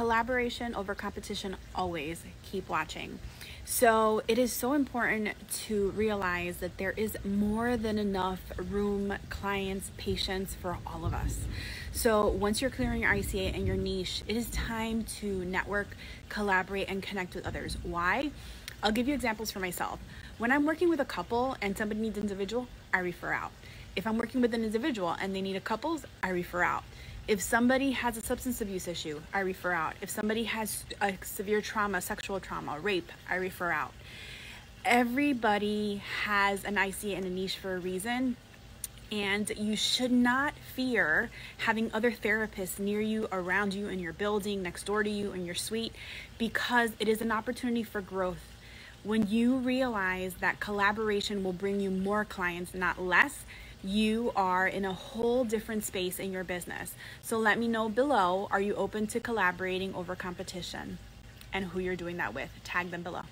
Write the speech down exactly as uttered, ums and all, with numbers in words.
collaboration over competition always. Keep watching. So it is so important to realize that there is more than enough room, clients, patients for all of us. So once you're clearing your I C A and your niche, it is time to network, collaborate, and connect with others. Why? I'll give you examples for myself. When I'm working with a couple and somebody needs an individual, I refer out. If I'm working with an individual and they need a couples, I refer out. If somebody has a substance abuse issue, I refer out. If somebody has a severe trauma, sexual trauma, rape, I refer out. Everybody has an I C A and a niche for a reason. And you should not fear having other therapists near you, around you, in your building, next door to you, in your suite, because it is an opportunity for growth. When you realize that collaboration will bring you more clients, not less, you are in a whole different space in your business. So let me know below, are you open to collaborating over competition, and who you're doing that with? Tag them below.